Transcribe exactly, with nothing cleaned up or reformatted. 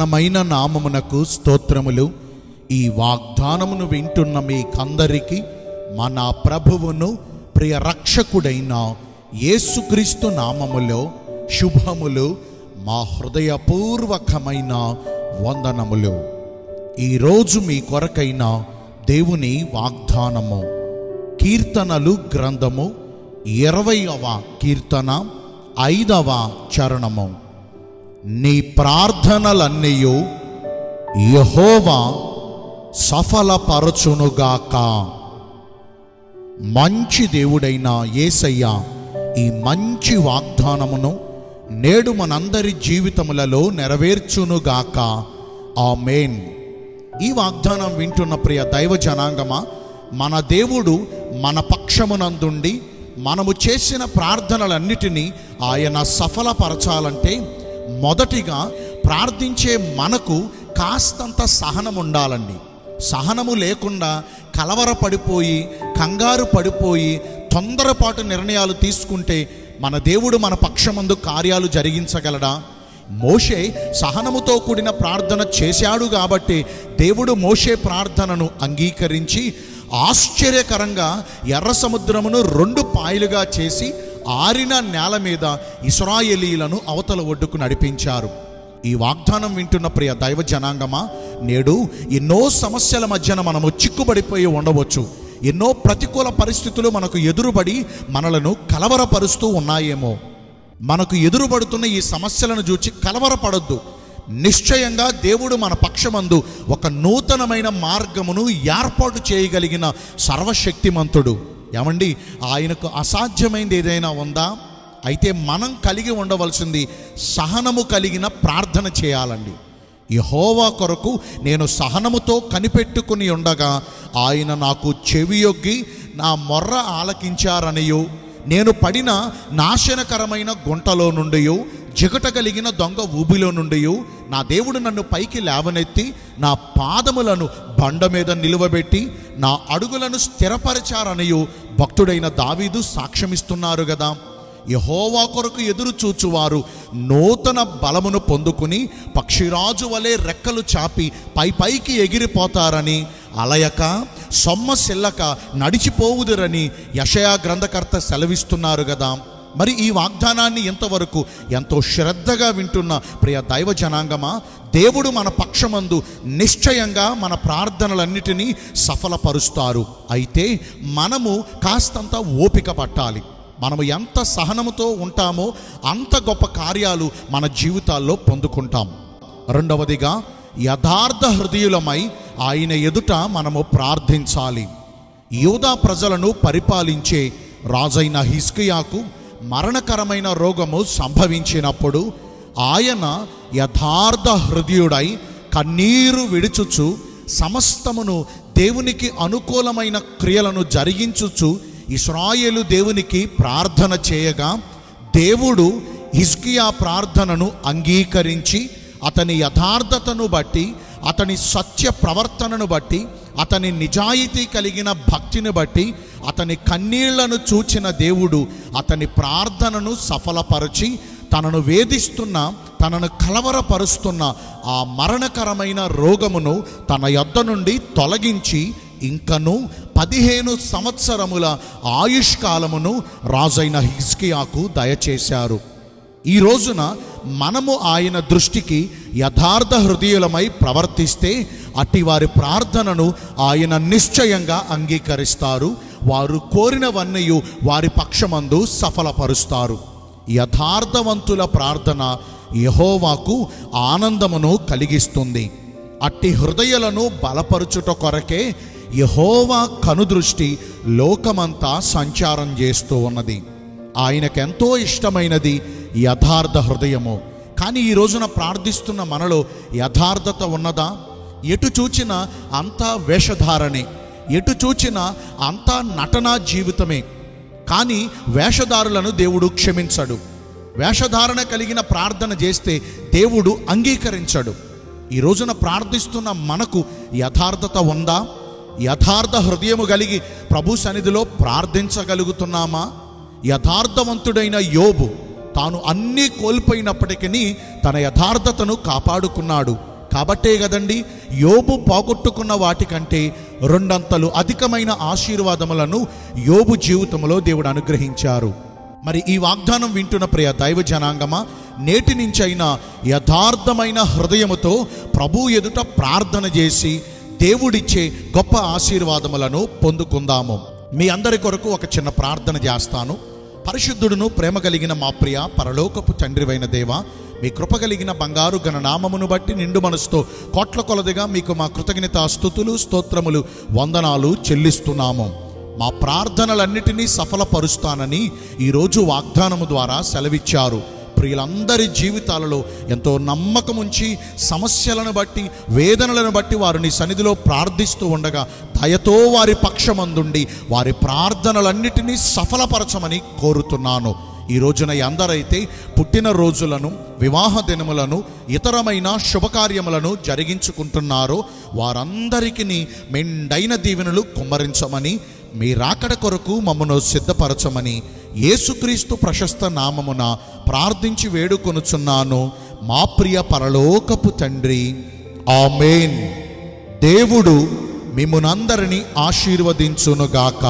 ఘనమైన నామమునకు స్తోత్రములు. ఈ వాగ్దానమును వింటున్న మీకందరికీ మన ప్రభువును ప్రియ రక్షకుడైన యేసుక్రీస్తు నామములో శుభములు, మా హృదయపూర్వకమైన వందనములు. ఈరోజు మీ కొరకైన దేవుని వాగ్దానము కీర్తనలు గ్రంథము ఇరవైవ కీర్తన ఐదవ చరణము. నీ ప్రార్థనలన్నీయు యెహోవా సఫలపరచునుగాక. మంచి దేవుడైన యేసయ్య ఈ మంచి వాగ్దానమును నేడు మనందరి జీవితములలో నెరవేర్చునుగాక. ఆమేన్. ఈ వాగ్దానం వింటున్న ప్రియ దైవ జనాంగమా, మన దేవుడు మన పక్షమునందుండి మనము చేసిన ప్రార్థనలన్నిటినీ ఆయన సఫలపరచాలంటే మొదటిగా ప్రార్థించే మనకు కాస్తంత సహనం ఉండాలండి. సహనము లేకుండా కలవరపడిపోయి కంగారు పడిపోయి తొందరపాటు నిర్ణయాలు తీసుకుంటే మన దేవుడు మన పక్షమందు కార్యాలు జరిగించగలడా? మోషే సహనముతో కూడిన ప్రార్థన చేశాడు కాబట్టి దేవుడు మోషే ప్రార్థనను అంగీకరించి ఆశ్చర్యకరంగా ఎర్ర సముద్రమును రెండు పాయలుగా చేసి ఆరిన నేల మీద ఇశ్రాయేలీలను అవతల ఒడ్డుకు నడిపించారు. ఈ వాగ్దానం వింటున్న ప్రియ దైవ జనాంగమా, నేడు ఎన్నో సమస్యల మధ్యన మనము చిక్కుబడిపోయి ఉండవచ్చు. ఎన్నో ప్రతికూల పరిస్థితులు మనకు ఎదురుబడి మనలను కలవరపరుస్తూ ఉన్నాయేమో. మనకు ఎదురుబడుతున్న ఈ సమస్యలను చూచి కలవరపడద్దు. నిశ్చయంగా దేవుడు మన పక్షమందు ఒక నూతనమైన మార్గమును ఏర్పాటు చేయగలిగిన సర్వశక్తిమంతుడు. ఏమండి, ఆయనకు అసాధ్యమైనది ఏదైనా ఉందా? అయితే మనం కలిగి ఉండవలసింది సహనము కలిగిన ప్రార్థన చేయాలండి. యెహోవా కొరకు నేను సహనముతో కనిపెట్టుకుని ఉండగా ఆయన నాకు చెవియొగ్గి నా మొర్ర ఆలకించారనియు, నేను పడిన నాశనకరమైన గుంటలో నుండి జిగట కలిగిన దొంగ ఊబిలో నుండి నా దేవుడు నన్ను పైకి లేవనెత్తి నా పాదములను బండ మీద నిలువబెట్టి నా అడుగులను స్థిరపరిచారనియు భక్తుడైన దావీదు సాక్ష్యమిస్తున్నారు కదా. యెహోవా కొరకు ఎదురు చూచువారు నూతన బలమును పొందుకుని పక్షిరాజు వలె రెక్కలు చాపి పై పైకి ఎగిరిపోతారని, అలయక సొమ్మసిల్లక నడిచిపోవుదురని యెషయా గ్రంథకర్త సెలవిస్తున్నారు కదా. మరి ఈ వాగ్దానాన్ని ఎంతవరకు ఎంతో శ్రద్ధగా వింటున్న ప్రియ దైవ జనాంగమా, దేవుడు మన పక్షమందు నిశ్చయంగా మన ప్రార్థనలన్నిటినీ సఫలపరుస్తారు. అయితే మనము కాస్తంత ఓపిక పట్టాలి. మనము ఎంత సహనముతో ఉంటామో అంత గొప్ప కార్యాలు మన జీవితాల్లో పొందుకుంటాం. రెండవదిగా యథార్థ హృదయులమై ఆయన ఎదుట మనము ప్రార్థించాలి. యూదా ప్రజలను పరిపాలించే రాజైన హిజ్కియాకు మరణకరమైన రోగము సంభవించినప్పుడు ఆయన యథార్థ హృదయుడై కన్నీరు విడుచుచు సమస్తమును దేవునికి అనుకూలమైన క్రియలను జరిగించుచు ఇశ్రాయేలు దేవునికి ప్రార్థన చేయగా దేవుడు హిజ్కియా ప్రార్థనను అంగీకరించి అతని యథార్థతను బట్టి, అతని సత్య ప్రవర్తనను బట్టి, అతని నిజాయితీ కలిగిన భక్తిని బట్టి, అతని కన్నీళ్లను చూచిన దేవుడు అతని ప్రార్థనను సఫలపరిచి తనను వేధిస్తున్న, తనను కలవరపరుస్తున్న ఆ మరణకరమైన రోగమును తన యొద్ద నుండి తొలగించి ఇంకను పదిహేను సంవత్సరముల ఆయుష్కాలమును రాజైన హిజ్కియాకు దయచేశారు. ఈ రోజున మనము ఆయన దృష్టికి యథార్థ హృదయులమై ప్రవర్తిస్తే అట్టి వారి ప్రార్థనను ఆయన నిశ్చయంగా అంగీకరిస్తారు. వారు కోరినవన్నీ వారి పక్షమందు సఫలపరుస్తారు. యథార్థవంతుల ప్రార్థన యెహోవాకు ఆనందమును కలిగిస్తుంది. అట్టి హృదయాలను బలపరుచుట కొరకే యెహోవా కనుదృష్టి లోకమంతా సంచారం చేస్తూ ఉన్నది. ఆయనకెంతో ఇష్టమైనది యథార్థ హృదయము. కానీ ఈ రోజున ప్రార్థిస్తున్న మనలో యథార్థత ఉన్నదా? ఎటు చూచినా అంతా వేషధారణే, ఎటు చూచినా అంతా నటనా జీవితమే. కానీ వేషధారులను దేవుడు క్షమించడు. వేషధారణ కలిగిన ప్రార్థన చేస్తే దేవుడు అంగీకరించడు. ఈ రోజున ప్రార్థిస్తున్న మనకు యథార్థత ఉందా? యథార్థ హృదయము కలిగి ప్రభు సన్నిధిలో ప్రార్థించగలుగుతున్నామా? యథార్థవంతుడైన యోబు తాను అన్నీ కోల్పోయినప్పటికీ తన యథార్థతను కాపాడుకున్నాడు. కాబట్టే కదండి యోబు పోగొట్టుకున్న వాటికంటే రెండంతలు అధికమైన ఆశీర్వాదములను యోబు జీవితంలో దేవుడు అనుగ్రహించారు. మరి ఈ వాగ్దానం వింటున్న ప్రియ దైవ జనాంగమా, నేటి నుంచైనా యథార్థమైన హృదయముతో ప్రభు ఎదుట ప్రార్థన చేసి దేవుడిచ్చే గొప్ప ఆశీర్వాదములను పొందుకుందాము. మీ అందరి కొరకు ఒక చిన్న ప్రార్థన చేస్తాను. పరిశుద్ధుడును ప్రేమ కలిగిన మా ప్రియ పరలోకపు తండ్రివైన దేవా, మీ కృప కలిగిన బంగారు ఘననామమును బట్టి నిండు మనసుతో కోట్ల కొలదిగా మీకు మా కృతజ్ఞత స్తుతులు స్తోత్రములు వందనాలు చెల్లిస్తున్నాము. మా ప్రార్థనలన్నిటినీ సఫలపరుస్తానని ఈరోజు వాగ్దానము ద్వారా సెలవిచ్చారు. ప్రియులందరి జీవితాలలో ఎంతో నమ్మకం ఉంచి సమస్యలను బట్టి వేదనలను బట్టి వారిని సన్నిధిలో ప్రార్థిస్తూ ఉండగా దయతో వారి పక్షమందుండి వారి ప్రార్థనలన్నిటినీ సఫలపరచమని కోరుతున్నాను. ఈ రోజున అందరైతే పుట్టిన రోజులను, వివాహ దినములను, ఇతరమైన శుభకార్యములను జరిగించుకుంటున్నారో వారందరికీ మెండైన దీవెనలు కుమ్మరించమని, మీ రాకడ కొరకు మమ్మను సిద్ధపరచమని యేసుక్రీస్తు ప్రశస్త నామమున ప్రార్థించి వేడుకొనుచున్నాను మా ప్రియ పరలోకపు తండ్రి. ఆమేన్. దేవుడు మిమ్మునందరినీ ఆశీర్వదించునుగాక.